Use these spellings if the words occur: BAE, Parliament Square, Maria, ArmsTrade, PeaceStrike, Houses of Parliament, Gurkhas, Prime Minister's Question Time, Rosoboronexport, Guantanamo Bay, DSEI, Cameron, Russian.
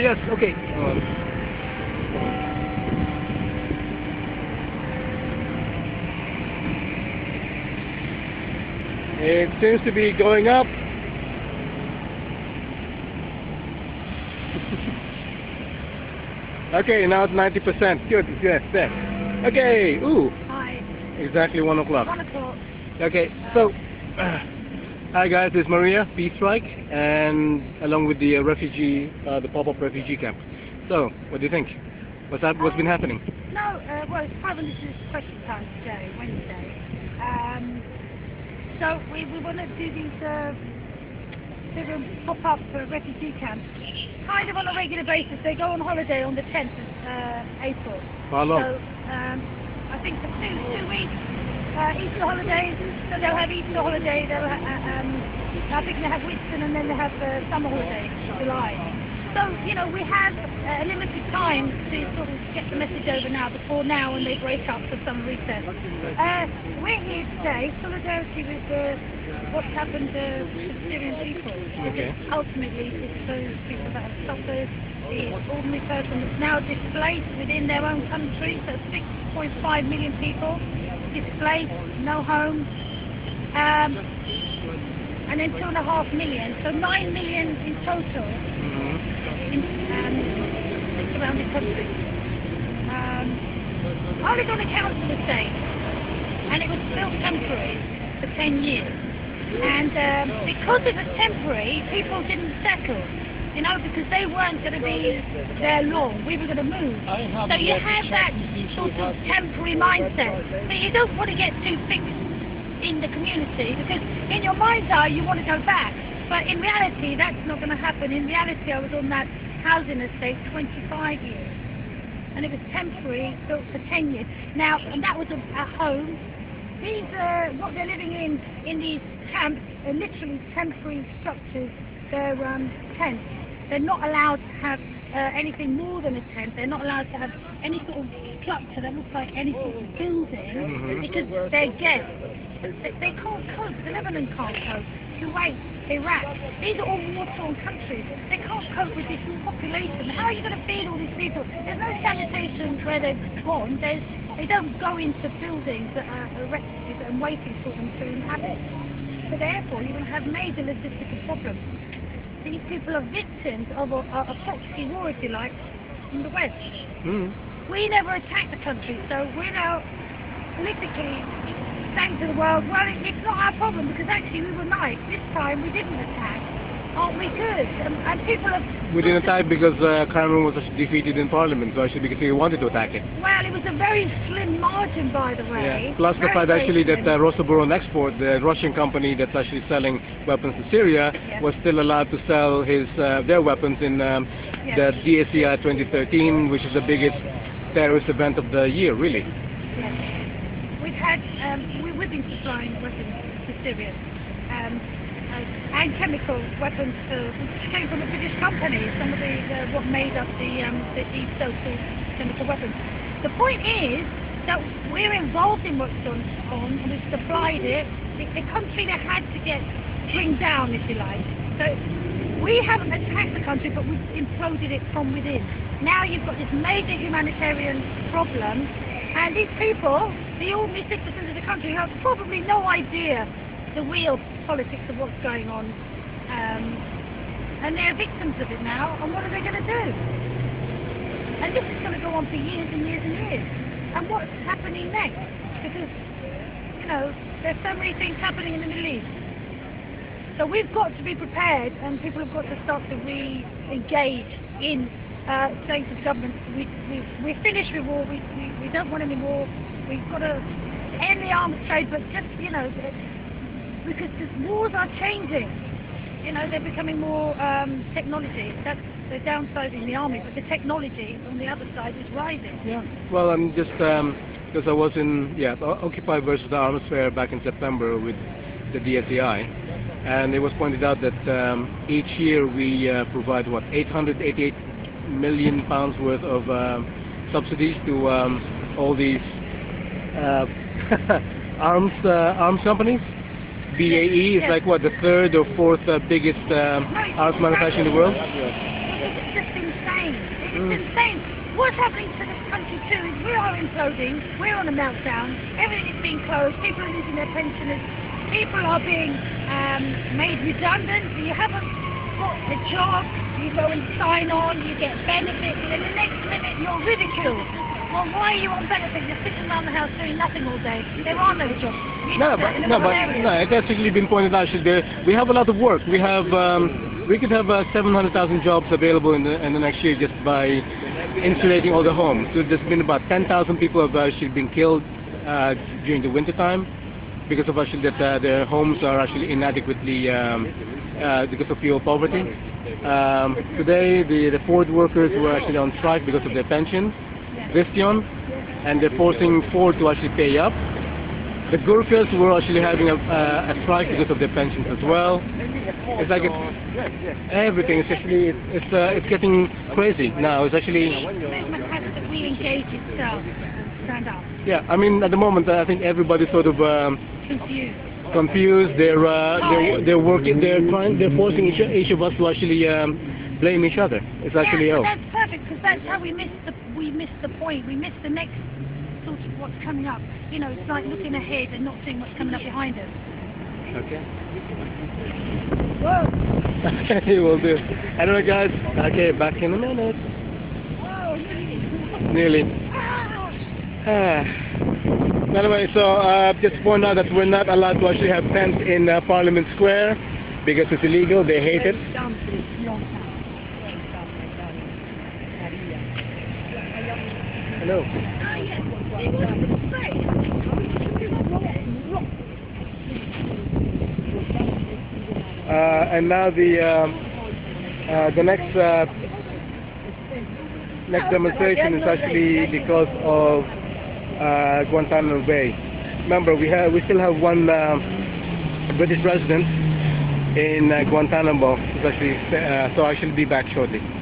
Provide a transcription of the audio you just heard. Yes, okay. It seems to be going up. Okay, now it's 90%. Good, yes, yes. Okay, ooh. Hi. Exactly 1 o'clock. 1 o'clock. Okay, so, hi guys, this is Maria, PeaceStrike, and along with the refugee, the pop-up refugee camp. So, what do you think? What's been happening? No, well, it's Prime Minister's question time today, Wednesday. So, we want to do these pop-up refugee camps, kind of on a regular basis. They go on holiday on the 10th of April. How long? So, I think for two weeks, Easter holidays, so they'll have Easter holiday, they'll I think they have Whitsun, and then they have summer holiday, July. So, you know, we have a limited time to sort of get the message over now, before now when they break up for some recess. We're here today, solidarity with what's happened to Syrian people. Okay. Ultimately, it's those people that have suffered, the ordinary person that's now displaced within their own country, so 6.5 million people displaced, no home, and then 2.5 million, so 9 million in total. In around the country. I was on a council estate, and it was built temporary for 10 years. And because it was temporary, people didn't settle, you know, because they weren't going to be there long. We were going to move. So you have that sort of temporary mindset, but you don't want to get too fixed in the community, because in your mind's eye you want to go back. But in reality, that's not going to happen. In reality, I was on that housing estate 25 years, and it was temporary, built for 10 years. Now, and that was a home. These are what they're living in these camps are literally temporary structures. They're tents. They're not allowed to have anything more than a tent. They're not allowed to have any sort of structure that looks like any sort of building, because they're guests. They can't cope. The Lebanon can't cope. Kuwait, Iraq, these are all war-torn countries. They can't cope with this population. How are you going to feed all these people? There's no sanitation where they've gone. They don't go into buildings that are erected and waiting for them to inhabit. So therefore, you're going to have major logistical problems. These people are victims of a proxy war, if you like, in the West. We never attacked the country, so we're now politically... Thanks to the world, well, it's not our problem, because actually we were nice. This time we didn't attack. Aren't we good? And people have... We didn't attack because Cameron was defeated in Parliament, so actually because he wanted to attack it. Well, it was a very slim margin, by the way. Yeah. Plus the fact actually that Rosoboronexport, the Russian company that's actually selling weapons to Syria, was still allowed to sell their weapons in the DSEI 2013, which is the biggest terrorist event of the year, really. Yes. We've been supplying weapons to Syria, and chemical weapons which came from a British company, some of the, what made up the so-called chemical weapons. The point is that we're involved in what's going on, and we've supplied it. The country that had to get bring down, if you like. So we haven't attacked the country, but we've imploded it from within. Now you've got this major humanitarian problem, and these people, the ordinary citizens of the country, have probably no idea the real politics of what's going on, and they're victims of it now, and what are they going to do? And this is going to go on for years and years and years. And what's happening next? Because, you know, there's so many things happening in the Middle East. So we've got to be prepared, and people have got to start to re-engage in saying to the government, we're finished with war, we don't want any more, we've got to end the arms trade, but just, you know, because the wars are changing, you know, they're becoming more technology, they're downsizing the army, but the technology on the other side is rising. Yeah, well, I'm just, because I was in, Occupy versus the Arms Fair back in September with the DSEI. And it was pointed out that each year we provide, what, 888 million pounds worth of subsidies to all these arms companies. BAE is like, what, the third or fourth biggest arms manufacturer in the world? It's just insane. It's insane. What's happening to this country too is we are imploding. We're on a meltdown. Everything is being closed. People are losing their pensioners. People are being made redundant. You haven't got a job. You go and sign on. You get benefits. And then the next minute you're ridiculed. Well, why are you on benefits? You're sitting around the house doing nothing all day. There are no jobs. No, it has actually been pointed out today. We have a lot of work. We have, we could have 700,000 jobs available in the next year just by insulating all the homes. So there's been about 10,000 people have actually been killed during the winter time because of actually that their homes are actually inadequately because of fuel poverty. Today, the Ford workers were actually on strike because of their pension. Vision, and they're forcing Ford to actually pay up. The Gurkhas were actually having a strike because of their pensions as well. It's like it's everything. It's actually it's getting crazy now. It's actually. Yeah, I mean at the moment I think everybody's sort of confused. They're forcing each of us to actually blame each other. It's actually that's perfect because that's how we missed the. We miss the point, we miss the next sort of what's coming up. You know, it's like looking ahead and not seeing what's coming up behind us. Okay. Whoa! Okay, will do. Anyway guys, okay, back in a minute. Whoa, nearly. Anyway, so just point out that we're not allowed to actually have tents in Parliament Square because it's illegal, they hate it. Hello. And now the next demonstration is actually because of Guantanamo Bay. Remember, we still have one British resident in Guantanamo. So I shall be back shortly.